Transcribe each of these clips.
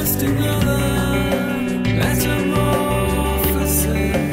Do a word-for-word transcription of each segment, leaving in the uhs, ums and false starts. just another metamorphosis.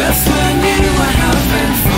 Just when you knew what happened.